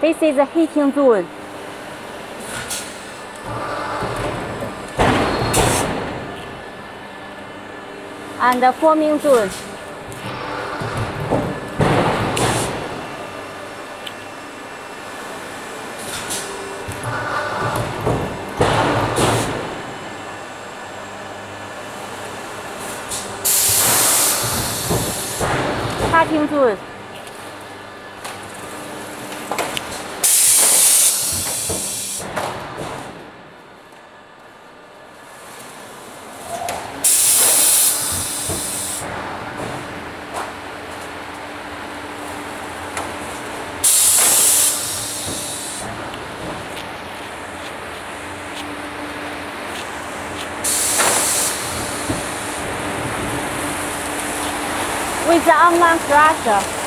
This is a heating tool. And a forming tool. Cutting tool. With the online crusher.